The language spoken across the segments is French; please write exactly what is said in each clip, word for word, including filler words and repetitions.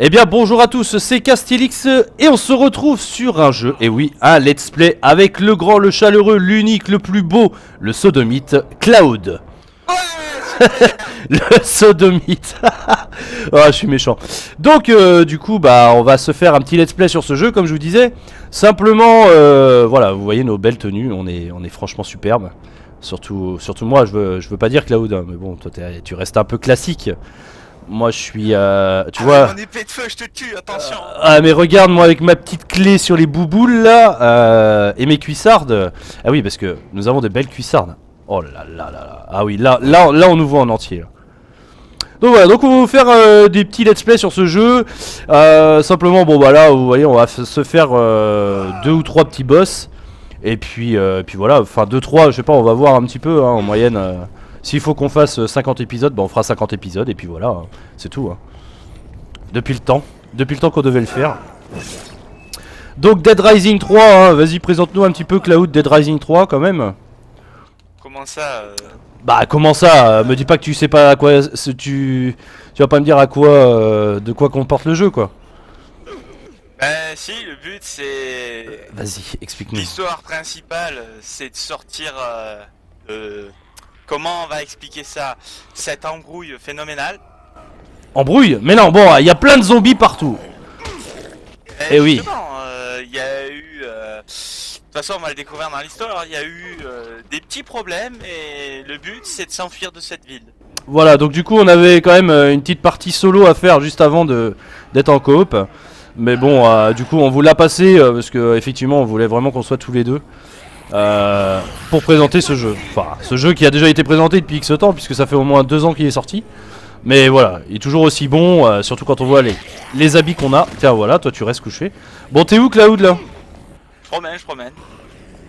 Eh bien bonjour à tous, c'est Castielix et on se retrouve sur un jeu, et oui, un let's play avec le grand, le chaleureux, l'unique, le plus beau, le sodomite, Claoud. Le sodomite. Ah, oh, je suis méchant. Donc euh, du coup, bah on va se faire un petit let's play sur ce jeu, comme je vous disais. Simplement, euh, voilà, vous voyez nos belles tenues, on est, on est franchement superbes. Surtout, surtout moi, je veux, je veux pas dire Claoud, hein, mais bon, toi tu restes un peu classique. Moi je suis euh, tu ah, vois mon épée de feu, je te tue, attention. Euh, ah mais regarde moi avec ma petite clé sur les bouboules là, euh, et mes cuissardes. Ah oui, parce que nous avons de belles cuissardes. Oh là là là là. Ah oui, là là là on nous voit en entier. Donc voilà, donc on va vous faire euh, des petits let's play sur ce jeu. Euh, simplement bon bah là vous voyez, on va se faire euh, deux ou trois petits boss et puis euh, puis voilà, enfin deux trois, je sais pas, on va voir un petit peu hein, en moyenne euh, s'il faut qu'on fasse cinquante épisodes, bah on fera cinquante épisodes et puis voilà, c'est tout. Hein. Depuis le temps, depuis le temps qu'on devait le faire. Donc Dead Rising trois, hein, vas-y présente-nous un petit peu Claoud, Dead Rising trois quand même. Comment ça euh... Bah comment ça euh, me dis pas que tu sais pas à quoi, tu, tu vas pas me dire à quoi, euh, de quoi comporte le jeu quoi. Bah si, le but c'est... Euh, vas-y, explique-nous. L'histoire principale, c'est de sortir... Euh, euh... Comment on va expliquer ça? Cette embrouille phénoménale. Embrouille? Mais non, bon, il y a plein de zombies partout. Et, et oui. Euh, y a eu... Euh... De toute façon, on va le découvrir dans l'histoire. Il y a eu euh, des petits problèmes et le but, c'est de s'enfuir de cette ville. Voilà, donc du coup, on avait quand même une petite partie solo à faire juste avant d'être en coop. Mais bon, euh, du coup, on vous l'a passé euh, parce que effectivement, on voulait vraiment qu'on soit tous les deux. Euh, pour présenter ce jeu, enfin ce jeu qui a déjà été présenté depuis X temps puisque ça fait au moins deux ans qu'il est sorti, mais voilà, il est toujours aussi bon, euh, surtout quand on voit les, les habits qu'on a. Tiens voilà, toi tu restes couché. Bon t'es où Claoud là? Je promène, je promène.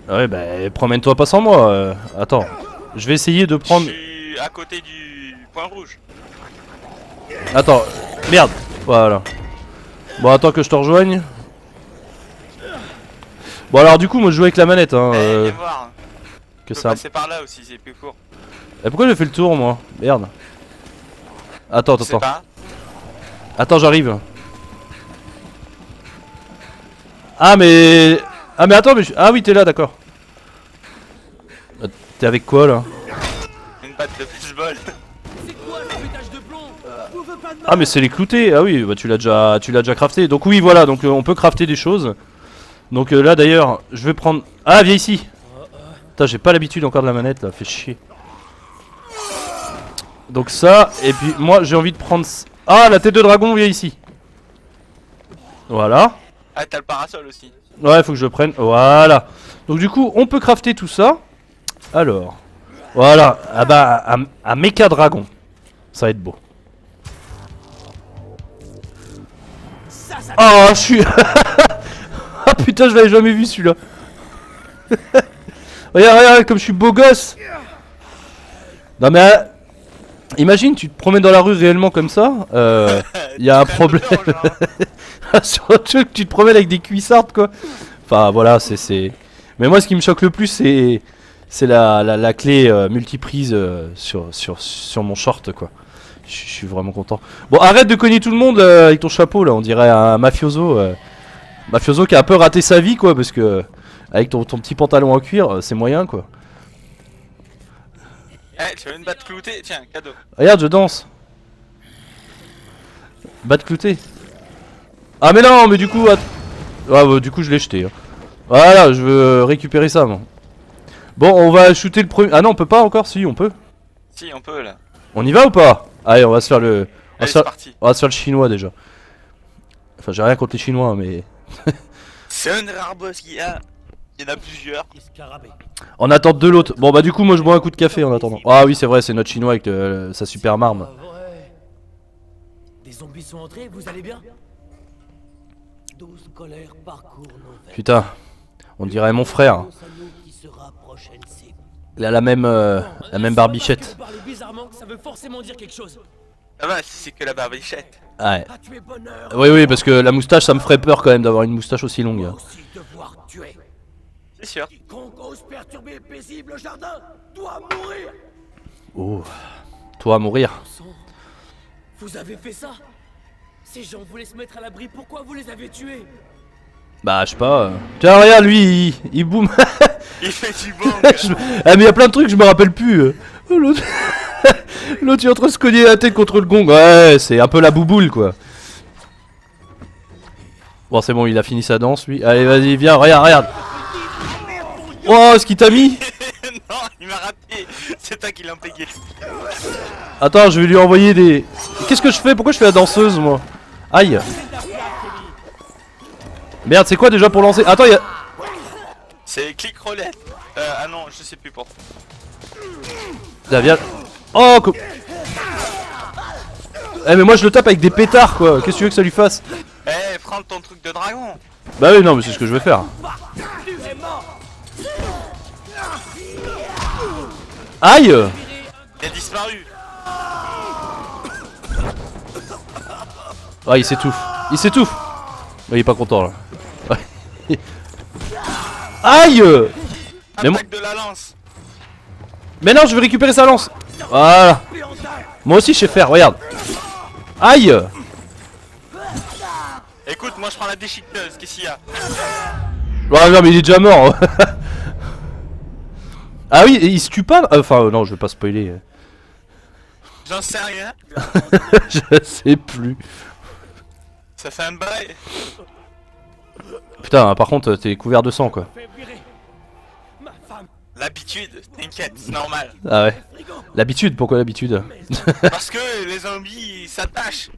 Ouais bah promène toi pas sans moi, euh, attends, je vais essayer de prendre... Je suis à côté du point rouge. Attends, merde, voilà. Bon attends que je te rejoigne. Bon alors du coup moi je joue avec la manette hein, euh, allez voir. Que ça. C'est par là aussi, c'est plus court. Et pourquoi j'ai fait le tour moi? Merde. Attends, attends, attends. Attends, j'arrive. Ah mais ah mais attends mais je... ah oui t'es là d'accord. T'es avec quoi là? Une patte de baseball. C'est quoi le pétage de plomb? euh... pas de ah mais c'est les cloutés. Ah oui bah tu l'as déjà tu l'as déjà crafté. Donc oui voilà, donc euh, on peut crafter des choses. Donc euh, là d'ailleurs, je vais prendre... Ah viens ici. Putain j'ai pas l'habitude encore de la manette là, fait chier. Donc ça, et puis moi j'ai envie de prendre... Ah la tête de dragon, viens ici. Voilà. Ah t'as le parasol aussi. Ouais faut que je le prenne, voilà. Donc du coup on peut crafter tout ça. Alors, voilà, ah bah un, un méca dragon. Ça va être beau. Oh je suis... Ah putain je l'avais jamais vu celui-là. Regarde, regarde comme je suis beau gosse. Non mais euh, imagine tu te promènes dans la rue réellement comme ça, il euh, y a un problème. Surtout que tu te promènes avec des cuissardes quoi. Enfin voilà c'est... Mais moi ce qui me choque le plus c'est c'est la, la, la clé euh, multiprise euh, sur, sur, sur mon short quoi. Je suis vraiment content. Bon arrête de cogner tout le monde euh, avec ton chapeau là, on dirait un mafioso. Euh. Mafioso qui a un peu raté sa vie quoi, parce que avec ton, ton petit pantalon en cuir c'est moyen quoi. Eh tu veux une batte cloutée? Tiens cadeau. Regarde je danse. Batte cloutée. Ah mais non mais du coup ah, bah, du coup je l'ai jeté hein. Voilà je veux récupérer ça moi. Bon on va shooter le premier. Ah non on peut pas encore. Si on peut. Si on peut là. On y va ou pas? Allez on va se faire le... On, allez, va, se faire... on va se faire le chinois déjà. Enfin j'ai rien contre les chinois mais... C'est un rare boss qu'il y a. Il y en a plusieurs. En attente de l'autre. Bon bah du coup moi je bois un coup de café en attendant. Ah oui c'est vrai c'est notre chinois avec le, le, sa super marme. Des zombies sont entrés, vous allez bien? Putain on dirait mon frère. Il a la même euh, la même barbichette. Ah bah c'est que la barbichette. Ouais. Oui oui parce que la moustache ça me ferait peur quand même d'avoir une moustache aussi longue. C'est sûr. Oh. Toi à mourir. Vous avez fait ça? Ces gens voulaient se mettre à l'abri, pourquoi vous les avez tués? Bah je sais pas. Tiens regarde lui, il, il boum. Il fait du bon. je... Ah mais il y a plein de trucs, je me rappelle plus. L'autre il est en train de se cogner la tête contre le gong. Ouais c'est un peu la bouboule quoi. Bon c'est bon, il a fini sa danse lui. Allez vas-y viens, regarde, regarde. Oh ce qu'il t'a mis. Non il m'a raté, c'est toi qui l'as impégué. Attends je vais lui envoyer des... Qu'est-ce que je fais? Pourquoi je fais la danseuse moi? Aïe. Merde, c'est quoi déjà pour lancer? Attends, il y a... C'est clic roulette. Euh, ah non, je sais plus pourquoi. Là, viens. Oh, co... Eh, mais moi je le tape avec des pétards quoi. Qu'est-ce que tu veux que ça lui fasse? Eh, prends ton truc de dragon. Bah oui, non, mais c'est ce que je vais faire. Aïe! Il a disparu. Ah, il s'étouffe. Il s'étouffe. Il est pas content là. Aïe! Mais moi... de la lance. Mais non, je veux récupérer sa lance. Voilà. Moi aussi je sais faire, regarde. Aïe! Écoute, moi je prends la déchiqueteuse, qu'est-ce qu'il y a? Ah non, mais il est déjà mort. Ah oui, il se tue pas? Enfin, non, je vais pas spoiler. J'en sais rien. Je sais plus. Ça fait un bail. Putain, par contre, t'es couvert de sang quoi. L'habitude, t'inquiète, c'est normal. Ah ouais. L'habitude, pourquoi l'habitude? Parce que les zombies s'attachent.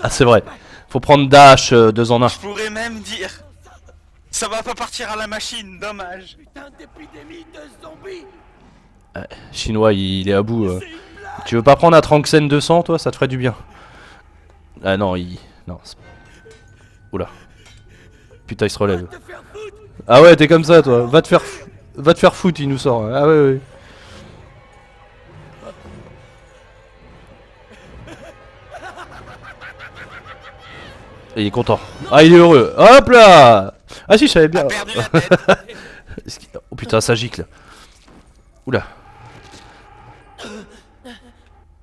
Ah, c'est vrai. Faut prendre dash euh, deux en un. Je pourrais même dire. Ça va pas partir à la machine, dommage. Putain d'épidémie de zombies. Euh, Chinois, il est à bout. Euh. Tu veux pas prendre un Tranxène deux cents, toi? Ça te ferait du bien. Ah non, il... Non. Oula. Putain, il se relève. Ah ouais, t'es comme ça, toi. Va te faire... Va te faire foutre, il nous sort. Ah ouais, ouais. Et il est content. Ah, il est heureux. Hop là. Ah si, je savais bien. Oh putain, ça gicle. Oula.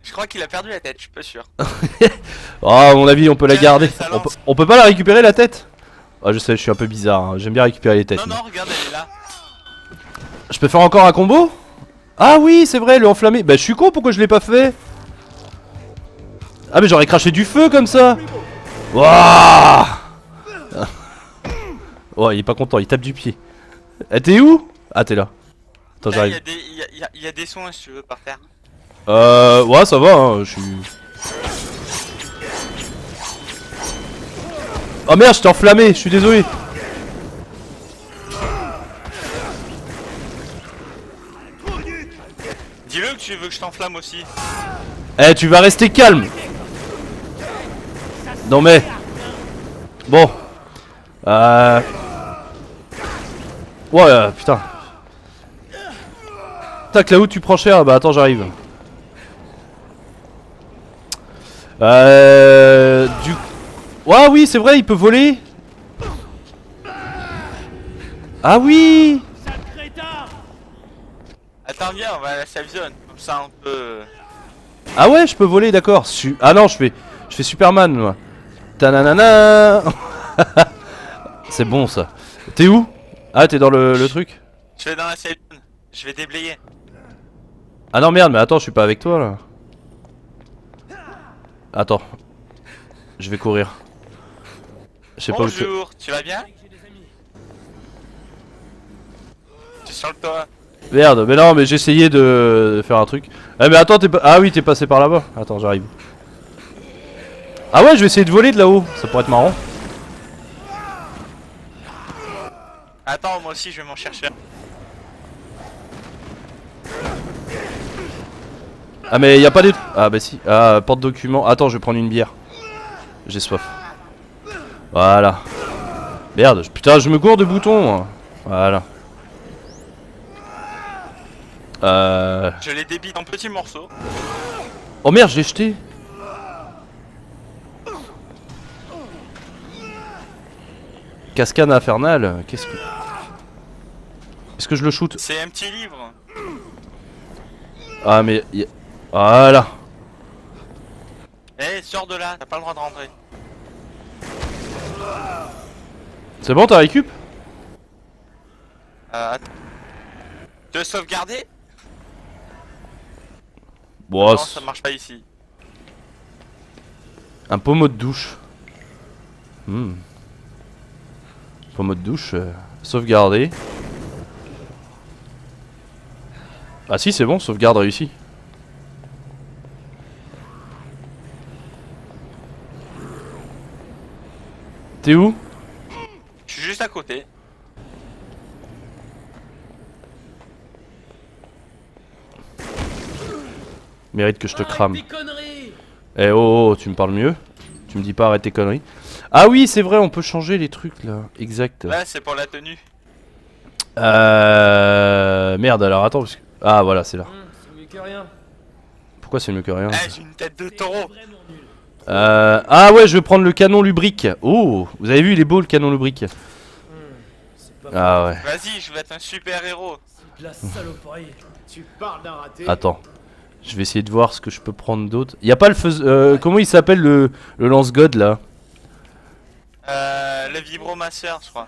Je crois qu'il a perdu la tête, je suis pas sûr. Ah, oh, à mon avis, on peut la garder. On peut, on peut pas la récupérer la tête? Ah, je sais, je suis un peu bizarre. Hein. J'aime bien récupérer les têtes. Non, mais... non, regarde, elle est là. Je peux faire encore un combo? Ah oui, c'est vrai, le enflammé. Bah, je suis con, pourquoi je l'ai pas fait? Ah, mais j'aurais craché du feu comme ça. Wouah. Oh, il est pas content, il tape du pied. Eh, t'es où? Ah, t'es là. Attends, j'arrive. Il y, y, y a des soins si tu veux par terre. Euh... Ouais ça va hein, je suis... Oh merde je t'ai enflammé, je suis désolé. Dis-le que tu veux que je t'enflamme aussi. Eh tu vas rester calme. Non mais... Bon... Euh... Ouais euh, putain... Tac là où tu prends cher, bah attends j'arrive. Euh... Du... Ouais oui c'est vrai il peut voler. Ah oui. Attends viens on va à la safe zone. Comme ça on peut... Ah ouais je peux voler d'accord. Su... Ah non je fais... Je fais Superman moi. Tananana. C'est bon ça. T'es où? Ah t'es dans le, le truc. Je vais dans la safe zone. Je vais déblayer. Ah non merde mais attends je suis pas avec toi là. Attends, je vais courir. Je sais pas où tu... Bonjour, tu vas bien? Tu sens le toit. Merde, mais non, mais j'essayais de faire un truc. Eh mais attends, t'es pas... Ah oui, t'es passé par là-bas. Attends, j'arrive. Ah ouais, je vais essayer de voler de là-haut, ça pourrait être marrant. Attends, moi aussi, je vais m'en chercher. Ah mais y a pas des... Ah bah si, ah porte document. Attends je vais prendre une bière. J'ai soif. Voilà. Merde, putain je me gourde de boutons moi. Voilà. Euh... Je les débite en petits morceaux. Oh merde je l'ai jeté. Cascade infernale. Qu'est-ce que... Est-ce que je le shoot? C'est un petit livre. Ah mais... Voilà. Eh, sors de là, t'as pas le droit de rentrer. C'est bon, t'as récup? Euh... Te sauvegarder? Bon, non, ça marche pas ici. Un pommeau de douche. Hmm. Pommeau de douche, euh, sauvegarder. Ah si, c'est bon, sauvegarde réussie. T'es où? Je suis juste à côté. Mérite que je te crame. Eh oh, oh, tu me parles mieux. Tu me dis pas arrête tes conneries. Ah oui, c'est vrai, on peut changer les trucs là. Exact. Ouais, c'est pour la tenue. Euh. Merde, alors attends. Parce que... Ah voilà, c'est là. Mmh, c'est mieux que rien. Pourquoi c'est mieux que rien? Eh, j'ai une tête de taureau. Euh. Ah ouais, je vais prendre le canon lubrique. Oh, vous avez vu, il est beau le canon lubrique. Mmh, ah ouais. Vas-y, je vais être un super héros. C'est de la saloperie. Tu parles d'un raté. Attends. Je vais essayer de voir ce que je peux prendre d'autre. Y'a pas le feu... Euh, ouais. Comment il s'appelle le, le lance-god là? Euh... Le vibromasseur je crois.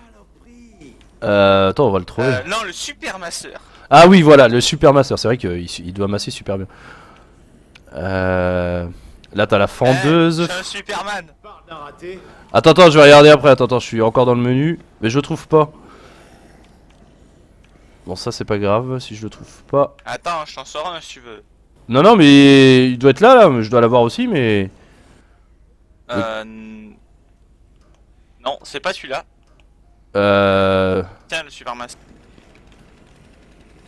Euh... Attends, on va le trouver. Euh, non, le supermasseur. Ah oui, voilà, le supermasseur. C'est vrai qu'il il doit masser super bien. Euh... Là t'as la fendeuse. Euh, un Superman. Attends, attends, je vais regarder après. Attends, attends, je suis encore dans le menu. Mais je trouve pas. Bon, ça c'est pas grave si je le trouve pas. Attends, je t'en sors un si tu veux. Non non mais il doit être là là, je dois l'avoir aussi mais... Euh... Oui. Non c'est pas celui-là. Euh... Tiens le supermaster.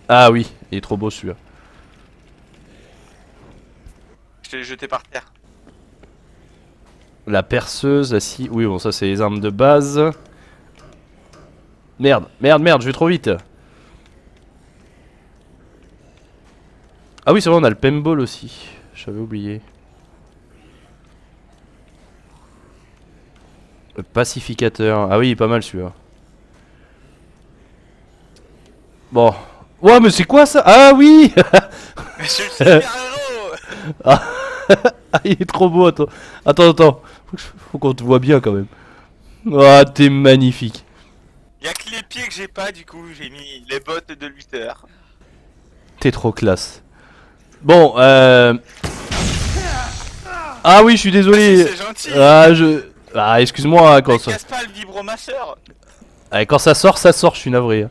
Ah oui, il est trop beau celui-là. Je l'ai jeté par terre. La perceuse, la scie... Oui bon ça c'est les armes de base. Merde, merde, merde, je vais trop vite. Ah oui c'est vrai on a le paintball aussi, j'avais oublié. Le pacificateur, ah oui il est pas mal celui-là. Bon, ouais mais c'est quoi ça? Ah oui. Mais c'est le super-héros. Ah il est trop beau, attends, attends, attends, faut qu'on te voit bien quand même. Ah oh, t'es magnifique. Y'a que les pieds que j'ai pas du coup, j'ai mis les bottes de lutteur. T'es trop classe. Bon, euh... ah oui, je suis désolé. C'est gentil. Ah, je... ah excuse-moi quand ça... casse pas le vibromasseur. Ah, quand ça sort, ça sort, je suis navré.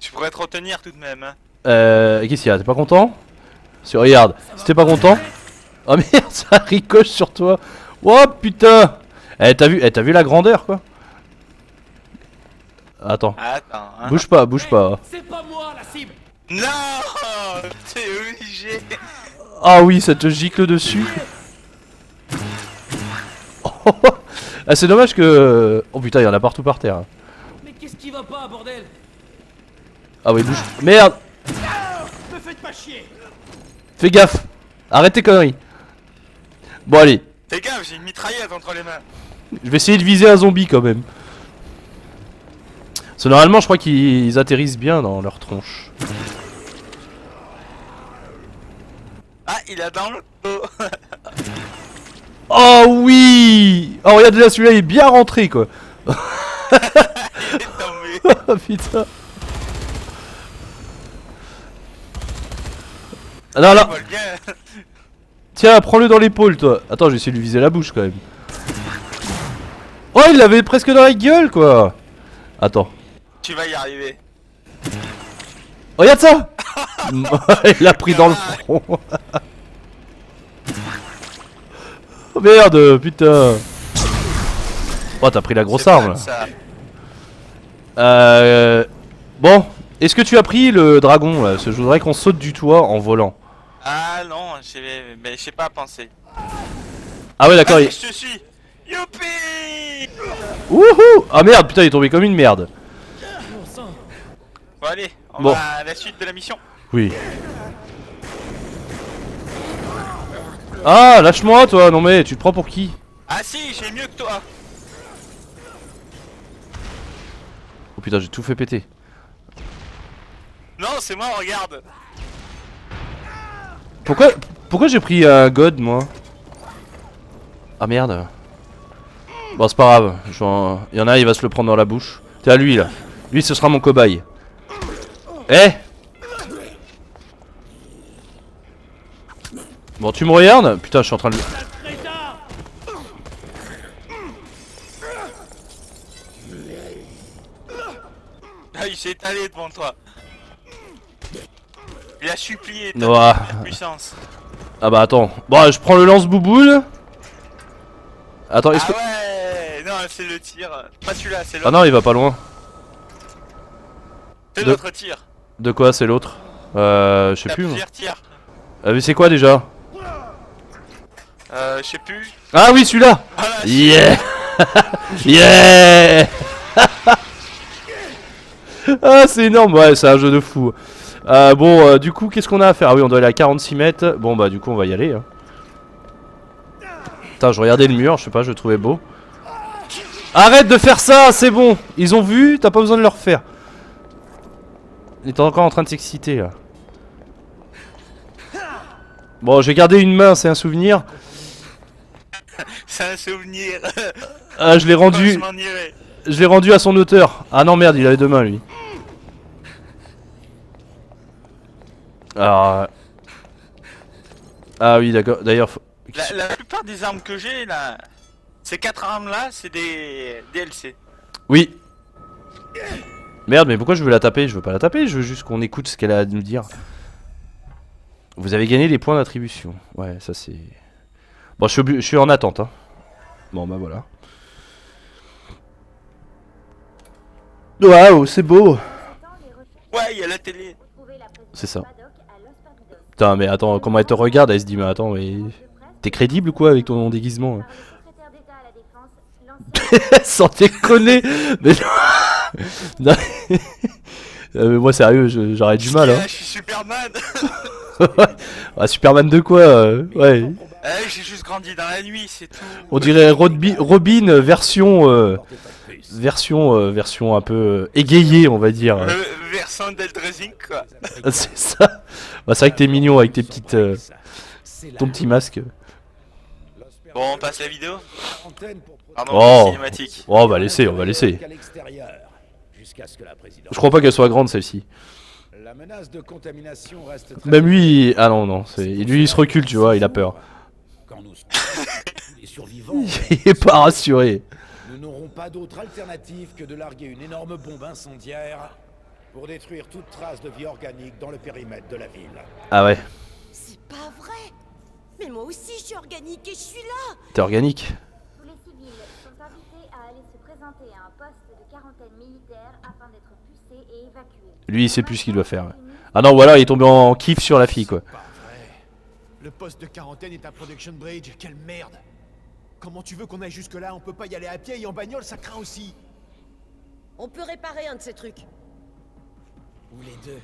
Tu pourrais te retenir tout de même. Hein. Euh... Qu'est-ce qu'il y a? T'es pas content? Si, regarde, si t'es pas content... Oh merde, ça ricoche sur toi. Oh putain. Eh, t'as vu, eh, t'as vu la grandeur, quoi. Attends. Attends hein. Bouge pas, bouge pas. C'est pas moi, la cible. Non, t'es obligé. Ah oui, ça te gicle dessus. Oh, ah, c'est dommage que... Oh putain, il y en a partout par terre. Mais qu'est-ce qui va pas, bordel? Ah oui, bouge... Merde. Me faites pas chier. Fais gaffe. Arrête tes conneries. Bon, allez. Fais gaffe, j'ai une mitraillette entre les mains. Je vais essayer de viser un zombie, quand même. Parce que normalement, je crois qu'ils atterrissent bien dans leur tronche. Ah, il a dans le dos. Oh oui. Oh, regarde là, celui-là, il est bien rentré, quoi. Il est tombé. Oh, putain. Ah, non, là. Tiens, prends-le dans l'épaule, toi. Attends, j'ai essayé de lui viser la bouche, quand même. Oh, il l'avait presque dans la gueule, quoi. Attends. Tu vas y arriver. Oh, regarde ça. Il l'a pris dans le front. Oh merde, putain. Oh, t'as pris la grosse arme là. Euh... Bon, est-ce que tu as pris le dragon là? Je voudrais qu'on saute du toit en volant. Ah non, je sais pas penser. Ah ouais d'accord. Ah, il... Je te suis. Youpi. Wouhou. Ah merde, putain il est tombé comme une merde. Bon allez, on bon. va à la suite de la mission. Oui. Ah, lâche-moi toi, non mais tu te prends pour qui? Ah si, j'ai mieux que toi. Oh putain, j'ai tout fait péter. Non, c'est moi, regarde. Pourquoi Pourquoi j'ai pris euh, God moi? Ah merde. Bon c'est pas grave, J'en... il y en a un il va se le prendre dans la bouche. T'es à lui là. Lui ce sera mon cobaye. Eh! Bon tu me regardes? Putain je suis en train de... Ah il s'est étalé devant toi. Il a supplié ta ouais. puissance. Ah bah attends. Bon je prends le lance-bouboule. Attends est-ce ah que... ouais. Non c'est le tir. Pas celui-là c'est l'autre. Ah non il va pas loin. C'est l'autre tir. De quoi c'est l'autre? Euh je sais plus. Ah mais c'est quoi déjà? Euh je sais plus. Ah oui celui-là voilà, yeah. Yeah. Ah c'est énorme, ouais c'est un jeu de fou. euh, Bon euh, du coup qu'est-ce qu'on a à faire? Ah oui on doit aller à quarante-six mètres. Bon bah du coup on va y aller hein. Putain je regardais le mur, je sais pas je le trouvais beau. Arrête de faire ça, c'est bon. Ils ont vu, t'as pas besoin de le refaire. Il est encore en train de s'exciter là. Bon j'ai gardé une main, c'est un souvenir. C'est un souvenir. Ah je l'ai rendu. Je l'ai rendu à son auteur. Ah non merde il avait deux mains lui. Alors... Ah oui d'accord d'ailleurs faut... la, la plupart des armes que j'ai là, ces quatre armes là c'est des D L C. Oui. Merde mais pourquoi je veux la taper? Je veux pas la taper, je veux juste qu'on écoute ce qu'elle a à nous dire. Vous avez gagné les points d'attribution. Ouais ça c'est... Bon je suis, je suis en attente hein. Bon bah voilà. Waouh, c'est beau! Ouais, y'a la télé! C'est ça. Putain, mais attends, comment elle te regarde? Elle se dit, mais attends, mais. T'es crédible ou quoi avec ton déguisement? Sans déconner! Mais non! Non mais moi, sérieux, j'aurais du mal, hein! Je suis Superman! Ah, Superman de quoi? euh, Ouais! Eh, j'ai juste grandi dans la nuit, c'est tout! On dirait Robin version. Euh... Version, euh, version un peu euh, égayée on va dire. Euh, version Dead Rising quoi. C'est ça. Bah, c'est vrai que t'es mignon avec tes petites, euh, ton petit masque. Bon on passe la vidéo. Ah non, oh. Cinématique. Oh on va laisser, on va laisser. Je crois pas qu'elle soit grande celle-ci. Même lui, ah non non, lui il se recule tu vois, il a peur. Il est pas rassuré. Nous n'aurons pas d'autre alternative que de larguer une énorme bombe incendiaire pour détruire toute trace de vie organique dans le périmètre de la ville. Ah ouais. C'est pas vrai. Mais moi aussi je suis organique et je suis là. T'es organique. Tous les civils sont invités à aller se présenter à un poste de quarantaine militaire afin d'être pucés et évacués. Lui il sait plus ce qu'il doit faire. Ouais. Ah non voilà il est tombé en kiff sur la fille quoi. Le poste de quarantaine est à Production Bridge, quelle merde. Comment tu veux qu'on aille jusque là? On peut pas y aller à pied et en bagnole, ça craint aussi. On peut réparer un de ces trucs. Ou les deux.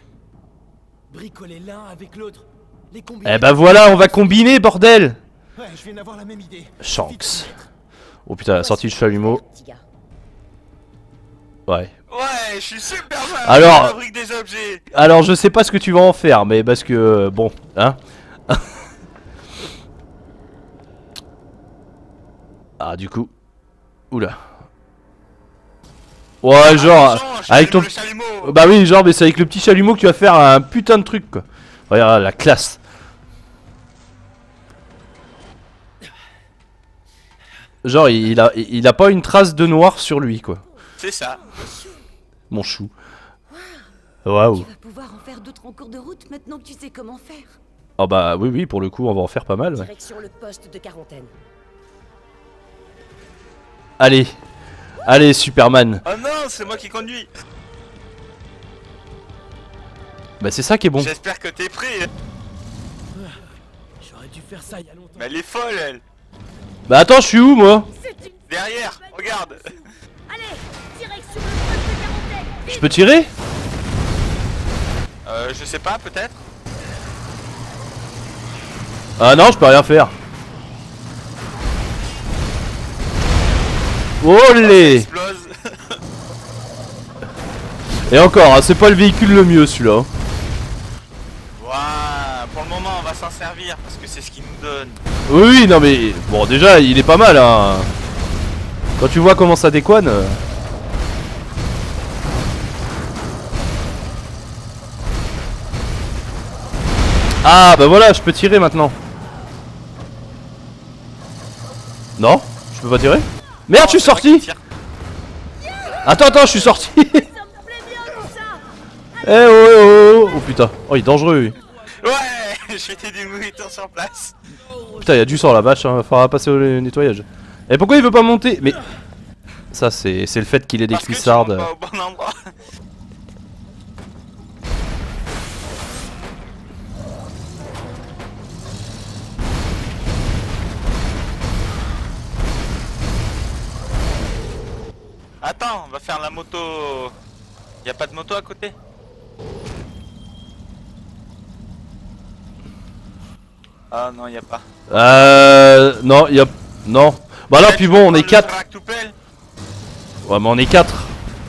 Bricoler l'un avec l'autre. Les combiner. Eh bah voilà, on va combiner, bordel. Ouais, je viens d'avoir la même idée. Shanks. Oh putain, la sortie du chalumeau. Ouais. Ouais, je suis super mal. Alors, je fabrique des objets. Alors, je sais pas ce que tu vas en faire, mais parce que bon, hein. Ah du coup, oula. Ouais genre avec ton chalumeau. Bah oui genre mais c'est avec le petit chalumeau que tu vas faire un putain de truc quoi. Regarde la classe. Genre il a il a pas une trace de noir sur lui quoi. C'est ça. Mon chou. Waouh. Tu vas pouvoir en faire d'autres en cours de route maintenant que tu sais comment faire. Ah bah oui oui pour le coup on va en faire pas mal. Direction le poste de quarantaine. Allez, allez Superman. Oh non, c'est moi qui conduis. Bah c'est ça qui est bon. J'espère que t'es prêt. J'aurais dû faire ça il y a longtemps. Mais elle est folle elle. Bah attends, je suis où moi? Derrière, regarde. Allez, direction le quarantaine. Je peux tirer? Euh, je sais pas, peut-être. Ah non, je peux rien faire. Olé. Et encore, hein, c'est pas le véhicule le mieux celui-là. Wow, pour le moment, on va s'en servir parce que c'est ce qu'il nous donne. Oui, non mais bon, déjà il est pas mal hein. Quand tu vois comment ça déconne. Ah bah voilà, je peux tirer maintenant. Non, je peux pas tirer. Merde, je suis sorti. Attends, attends, je suis sorti. Eh oh, oh oh oh putain, oh il est dangereux lui. Ouais, je fais des mouritons sur place. Putain, il y a du sang la vache, hein. Faudra passer au nettoyage. Et pourquoi il veut pas monter? Mais ça c'est le fait qu'il ait des cuissardes. Bon endroit. Attends, on va faire la moto. Y a pas de moto à côté? Ah non, y a pas. Euh. Non, y a. Non. Bah là, puis bon, on est quatre. Ouais, mais on est quatre.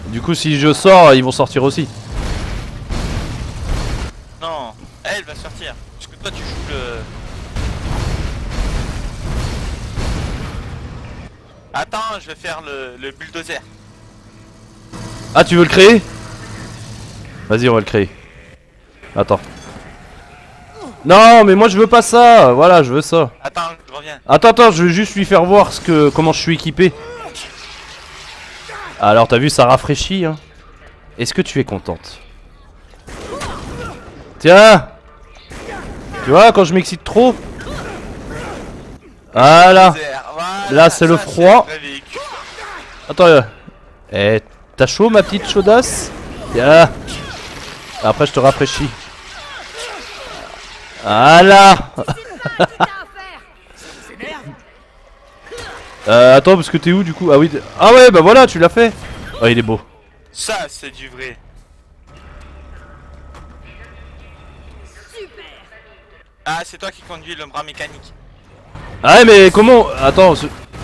Du coup, si je sors, ils vont sortir aussi. Non, elle va sortir. Parce que toi, tu joues le. Attends, je vais faire le, le bulldozer. Ah, tu veux le créer? Vas-y, on va le créer. Attends. Non, mais moi je veux pas ça. Voilà, je veux ça. Attends, je reviens. Attends, attends, je veux juste lui faire voir ce que, comment je suis équipé. Alors, t'as vu, ça rafraîchit. Hein. Est-ce que tu es contente? Tiens. Tu vois, quand je m'excite trop. Voilà. Là, c'est le froid. Attends. Eh, t'as chaud, ma petite chaudasse? Tiens. Après, je te rafraîchis. Ah là. euh, Attends, parce que t'es où du coup? Ah oui, ah ouais, bah voilà, tu l'as fait. Oh, il est beau. Ça, c'est du vrai. Super. Ah, c'est toi qui conduis le bras mécanique. Ah ouais, mais comment? Attends,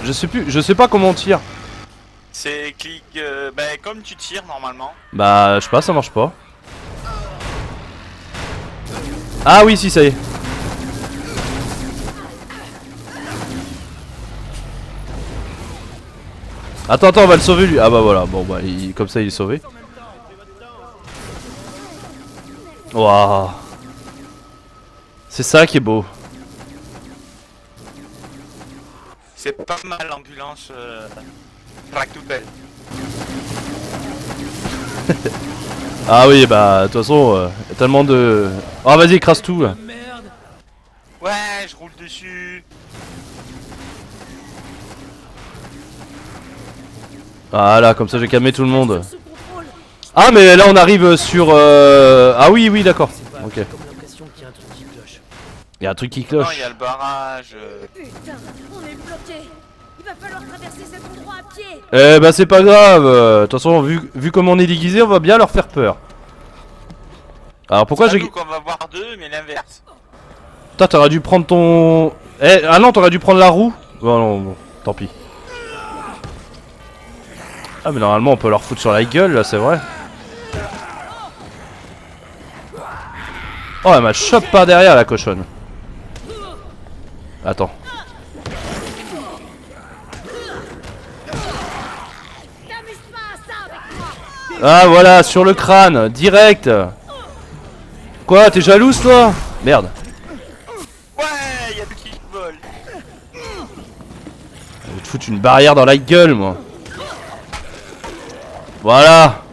je sais plus, je sais pas comment on tire. C'est clic, euh, bah comme tu tires normalement. Bah, je sais pas, ça marche pas. Ah oui, si, ça y est. Attends, attends, on va le sauver lui. Ah bah voilà, bon bah il, comme ça il est sauvé. Waouh. C'est ça qui est beau. C'est pas mal l'ambulance euh... tractoupelle. Ah oui, bah de toute façon euh, y a tellement de... Oh vas-y, écrase tout là. Ouais, je roule dessus. Ah là, comme ça j'ai calmé tout le monde. Ah mais là on arrive sur... Euh... Ah oui, oui, d'accord. Ok. Il y a un truc qui cloche. Non, il y a le barrage. Putain, on est bloqué. Il va falloir traverser cet endroit à pied. Eh bah c'est pas grave. De toute façon, vu, vu comme on est déguisé, on va bien leur faire peur. Alors pourquoi j'ai... On va voir deux, mais l'inverse. Putain, t'aurais dû prendre ton... Eh, ah non, t'aurais dû prendre la roue. Bon, non, bon, tant pis. Ah mais normalement, on peut leur foutre sur la gueule, là, c'est vrai. Oh, elle m'a chopé par derrière, la cochonne. Attends. Ah voilà, sur le crâne, direct. Quoi, t'es jalouse toi? Merde. Ouais, y'a plus qui vole. Je vais te foutre une barrière dans la gueule, moi. Voilà.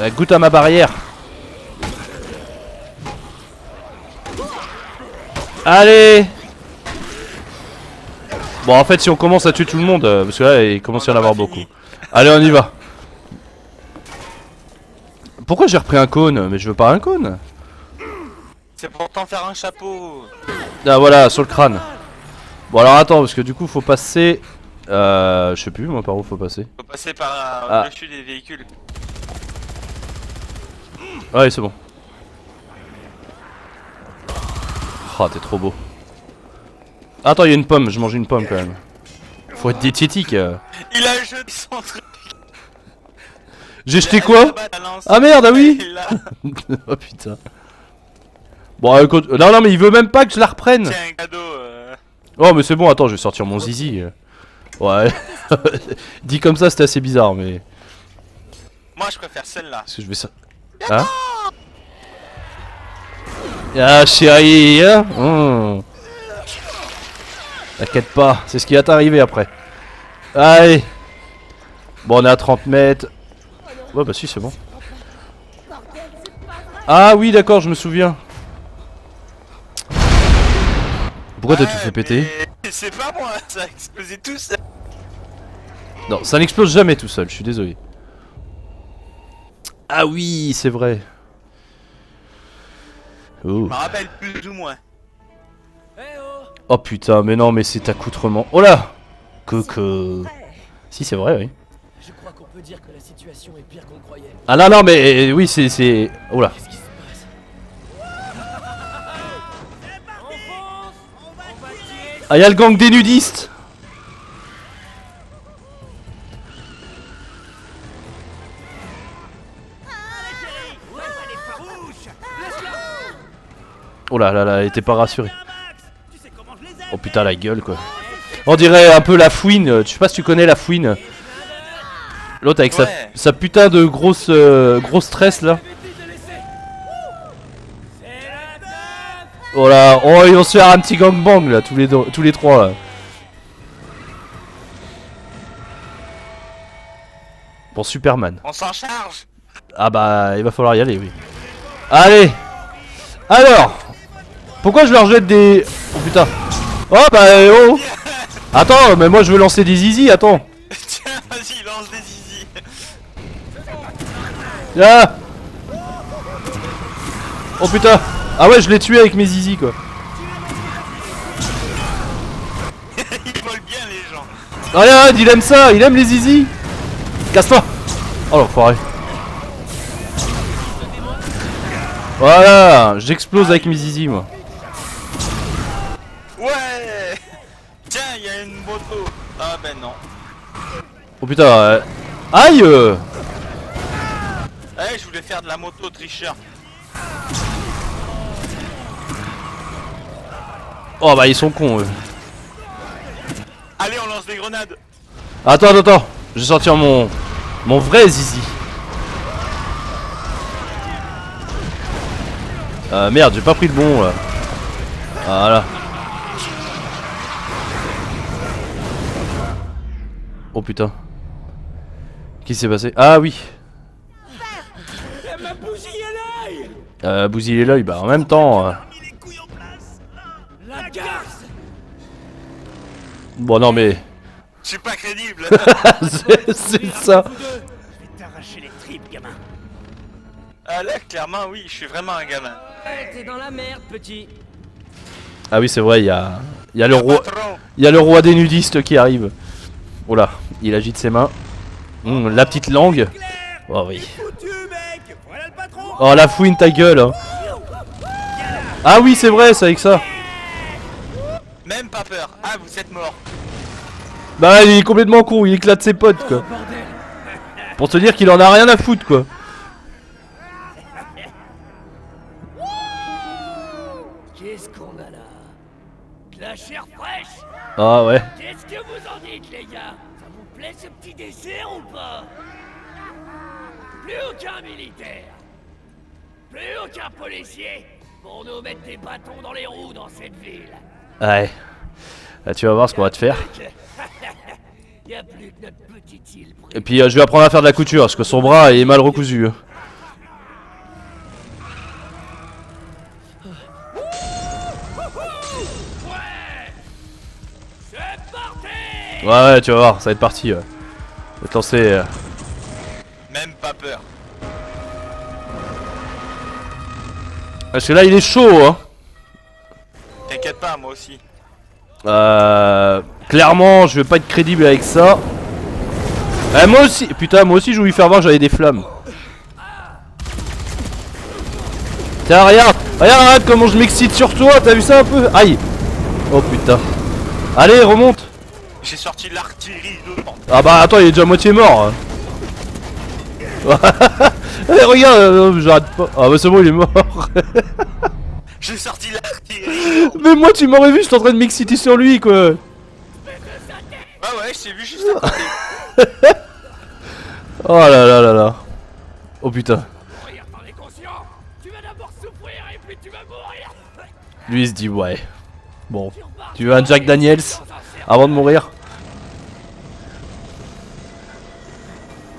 Euh, goûte à ma barrière. Allez. Bon, en fait, si on commence à tuer tout le monde, euh, parce que là, il commence à y en avoir beaucoup. Allez, on y va. Pourquoi j'ai repris un cône? Mais je veux pas un cône. C'est pour t'en faire un chapeau. Ah, voilà, sur le crâne. Bon, alors attends, parce que du coup, faut passer. Euh. Je sais plus, moi, par où faut passer. Faut passer par euh, ah. Au-dessus des véhicules. Ouais, c'est bon. Oh, t'es trop beau. Attends, il y a une pomme, je mange une pomme quand même. Faut être diététique. Il a jeté son truc. J'ai jeté quoi? Ah merde, ah oui. Oh putain. Bon, écoute... Non, non, mais il veut même pas que je la reprenne. Tiens, un cadeau. Euh... Oh, mais c'est bon, attends, je vais sortir mon zizi. Ouais. Dit comme ça, c'était assez bizarre, mais... Moi, je préfère celle-là. Parce que je vais ça... Hein? Ah, chérie, hein? Mmh. T'inquiète pas, c'est ce qui va t'arriver après. Allez. Bon, on est à trente mètres. Ouais, bah si, c'est bon. Ah oui, d'accord, je me souviens. Pourquoi t'as tout fait péter? C'est pas moi, ça a explosé tout seul. Non, ça n'explose jamais tout seul, je suis désolé. Ah oui, c'est vrai. Oh. Je me rappelle plus ou moins. Oh putain, mais non, mais c'est accoutrement. Oh là. Coco. Si, c'est vrai, oui. Je crois qu'on peut dire que la situation est pire qu'on croyait. Ah non, non, mais oui, c'est... c'est... Oh là. Ah, y'a le gang des nudistes. Oh là là là, elle était pas rassurée. Oh putain, la gueule quoi. On dirait un peu la fouine, je sais pas si tu connais la fouine. L'autre avec ouais. sa, sa putain de grosse euh, grosse tresse là. Oh là, oh, ils vont se faire un petit gangbang là, tous les, deux, tous les trois là. Bon, Superman. On s'en charge. Ah bah, il va falloir y aller, oui. Allez. Alors. Pourquoi je leur jette des... Oh putain. Oh bah oh. Attends, mais moi je veux lancer des zizi, attends. Tiens, vas-y, lance des zizi. Ah. Oh putain. Ah ouais, je l'ai tué avec mes zizi quoi. Ils volent bien les gens. Ah là, il aime ça, il aime les zizi. Casse-toi. Oh l'enfoiré. Voilà, j'explose avec mes zizi moi. Ouais. Tiens, il y a une moto. Ah ben non. Oh putain. Euh... Aïe. Ouais, je voulais faire de la moto tricheur. Oh bah ils sont cons eux. Allez, on lance des grenades. Attends, attends, attends. Je vais sortir mon mon vrai zizi. Euh merde, j'ai pas pris le bon là. Voilà. Oh putain. Qu'est-ce qui s'est passé? Ah oui. Elle m'a bousillé l'œil. Euh bousillé l'œil, bah en même temps. Euh... Bon non mais. Je suis pas crédible. C'est ça. Je vais t'arracher les tripes, gamin. Ah là clairement oui, je suis vraiment un gamin. T'es dans la merde, petit. Ah oui c'est vrai, il y a, il y a le roi, il y a le roi des nudistes qui arrive. Oh là, il agite ses mains. Mmh, la petite langue. Oh oui. Oh la fouine ta gueule hein. Ah oui c'est vrai, c'est avec ça. Même pas peur. Ah vous êtes mort. Bah il est complètement con, il éclate ses potes quoi. Pour te dire qu'il en a rien à foutre quoi. Qu'est-ce qu'on a là? De la chair fraîche. Ah ouais. Qu'est-ce que vous en dites les gars? Ça vous plaît ce petit dessert ou pas? Plus aucun militaire, plus aucun policier pour nous mettre des bâtons dans les roues dans cette ville. Ouais, là, tu vas voir ce qu'on va te faire. Et puis euh, je vais apprendre à faire de la couture parce que son bras est mal recousu. Ouais, ouais, tu vas voir, ça va être parti. Ouais. Je vais te lancer. Euh... Même pas peur. Parce que là, il est chaud, hein. T'inquiète pas, moi aussi. Euh... Clairement, je vais pas être crédible avec ça. Eh, moi aussi... Putain, moi aussi, je voulais faire voir que j'avais des flammes. Tiens, regarde. Regarde, regarde comment je m'excite sur toi. T'as vu ça un peu? Aïe. Oh, putain. Allez, remonte. J'ai sorti l'artillerie de... Ah bah, attends, il est déjà moitié mort. Eh, regarde, euh, j'arrête pas. Ah bah c'est bon, il est mort. J'ai sorti l'artillerie. Mais moi, tu m'aurais vu, je suis en train de m'exciter sur lui, quoi. Bah ouais, je t'ai vu juste à côté. Oh là là là là. Oh putain. Lui, il se dit, ouais. Bon. Tu veux un Jack Daniels avant de mourir?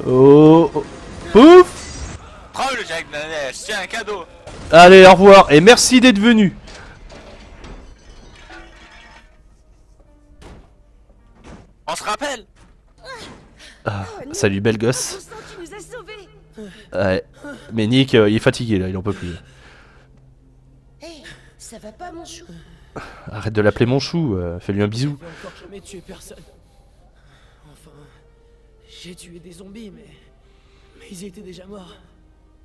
Oh, oh. Pouf! Prends le Jack Daniels, tiens un cadeau. Allez, au revoir et merci d'être venu. On se rappelle. Ah, salut belle gosse. Ouais. Mais Nick, euh, il est fatigué là, il en peut plus. Hey, ça va pas mon chou? Arrête de l'appeler mon chou, euh, fais-lui un bisou. Je n'ai encore jamais tué personne. Enfin, j'ai tué des zombies, mais mais ils étaient déjà morts.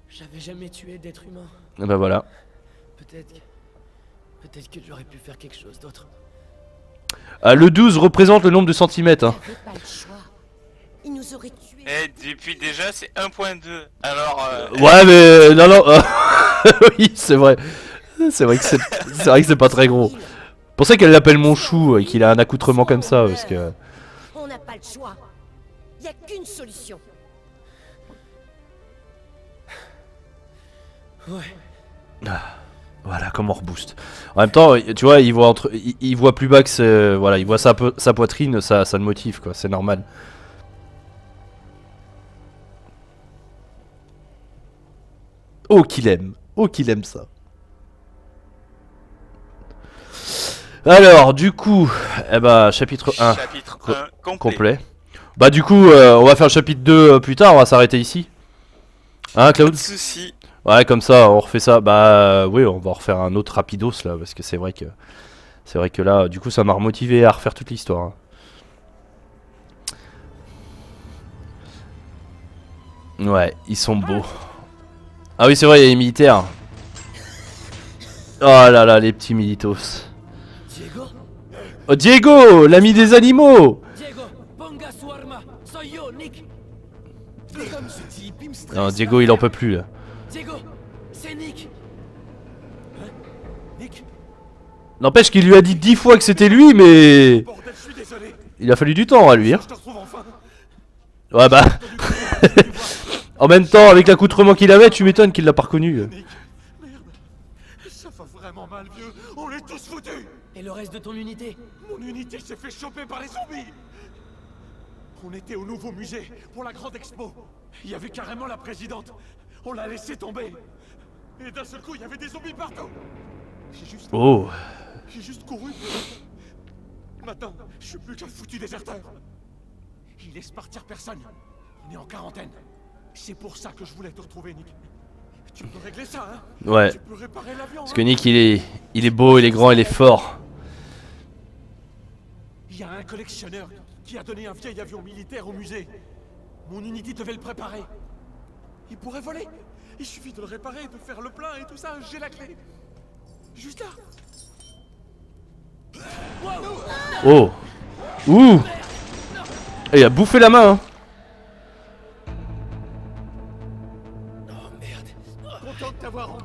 J'avais jamais tué d'être humain. Et bah voilà. Peut-être que... peut-être que j'aurais pu faire quelque chose d'autre. Ah, le douze représente le nombre de centimètres. Hein. Il nous aurait tué. Et depuis déjà c'est un point deux. Alors. Euh, ouais mais non non. Oui c'est vrai. C'est vrai que c'est vrai que c'est pas très gros. Pour ça qu'elle l'appelle mon chou et qu'il a un accoutrement comme ça parce que. On n'a pas le choix. Il y a qu'une solution. Ouais. Ah, voilà comment on rebooste. En même temps, tu vois, il voit entre, il, il voit plus bas que voilà, il voit sa, sa poitrine, ça, ça le motive quoi. C'est normal. Oh qu'il aime, oh qu'il aime ça. Alors du coup, eh ben, chapitre un, chapitre co un complet. complet. Bah du coup, euh, on va faire le chapitre deux euh, plus tard, on va s'arrêter ici. Hein Claude? Pas de soucis. Ouais comme ça, on refait ça. Bah oui, on va refaire un autre rapidos là, parce que c'est vrai que... C'est vrai que là, du coup ça m'a remotivé à refaire toute l'histoire. Hein. Ouais, ils sont beaux. Ah oui c'est vrai, il y a les militaires. Oh là là, les petits militos. Diego, oh, Diego l'ami des animaux. Non, Diego il en peut plus là. Diego, c'est Nick. N'empêche qu'il lui a dit dix fois que c'était lui, mais... il a fallu du temps à lui hein. Ouais bah... En même temps, avec l'accoutrement qu'il avait, tu m'étonnes qu'il l'a pas reconnu. Merde, ça va vraiment mal, vieux. On est tous foutus. Et le reste de ton unité? Mon unité s'est fait choper par les zombies. On était au nouveau musée pour la grande expo. Il y avait carrément la présidente. On l'a laissé tomber. Et d'un seul coup, il y avait des zombies partout. J'ai juste... oh. J'ai juste couru. Maintenant, je suis plus qu'un foutu déserteur. Il laisse partir personne. On est en quarantaine. C'est pour ça que je voulais te retrouver, Nick. Tu peux régler ça, hein? Ouais. Tu peux réparer l'avion. Parce que Nick, il est, il est beau, il est grand, il est fort. Il y a un collectionneur qui a donné un vieil avion militaire au musée. Mon unité devait le préparer. Il pourrait voler. Il suffit de le réparer, de faire le plein et tout ça. J'ai la clé. Juste là. Wow. Oh. Ouh. Et il a bouffé la main, hein.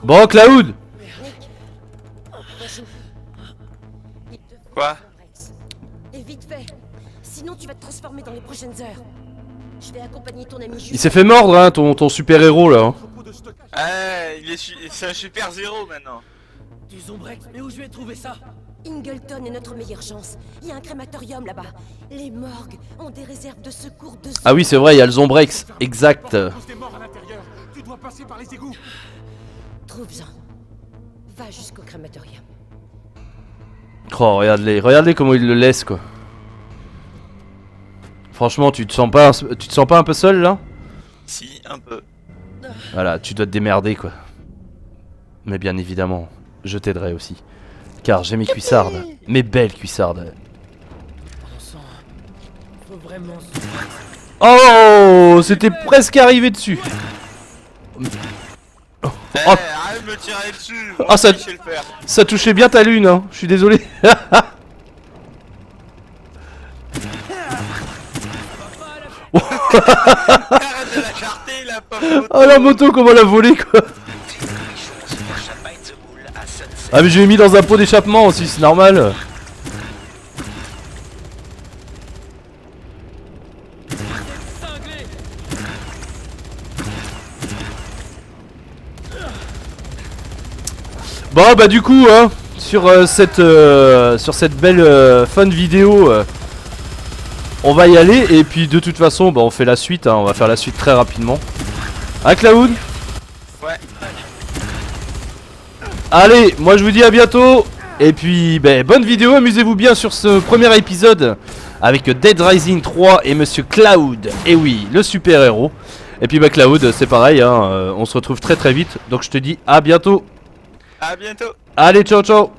Bon, Claoud! Quoi? Et vite fait, sinon tu vas te transformer dans les prochaines heures. Je vais accompagner ton ami. Il s'est fait mordre, hein, ton, ton super héros là. Hein. Ah, il est, c'est un super zéro maintenant. Du Zombrex, mais où je vais trouver ça? Ingleton est notre meilleure chance. Il y a un crématorium là-bas. Les morgues ont des réserves de secours de. Ah oui, c'est vrai, il y a le Zombrex, exact. Tu dois passer par les égouts. Trouve-en. Va jusqu'au crématorium. Oh, regarde-les. Regardez comment ils le laissent, quoi. Franchement, tu te sens pas, tu te sens pas un peu seul, là? Si, un peu. Voilà, tu dois te démerder, quoi. Mais bien évidemment, je t'aiderai aussi. Car j'ai mes cuissardes. Mes belles cuissardes. Oh, c'était presque arrivé dessus. Oh. Hey, arrête de me tirer dessus. Moi, ah, ça, je sais le faire. Ça touchait bien ta lune, hein. Je suis désolé. Arrête de la clarté là, pauvre. Ah la moto, comment la voler quoi. Ah mais je l'ai mis dans un pot d'échappement aussi, c'est normal. Bon bah du coup hein, sur euh, cette euh, sur cette belle euh, fun vidéo euh, on va y aller et puis de toute façon bah on fait la suite hein, on va faire la suite très rapidement. Hein Claoud ? Ouais. Allez, moi je vous dis à bientôt et puis bah, bonne vidéo, amusez-vous bien sur ce premier épisode avec Dead Rising trois et Monsieur Claoud. Et oui, le super héros. Et puis bah Claoud c'est pareil hein, euh, on se retrouve très très vite donc je te dis à bientôt. A bientôt. Allez, ciao, ciao.